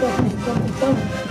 Fantástico, naturalista,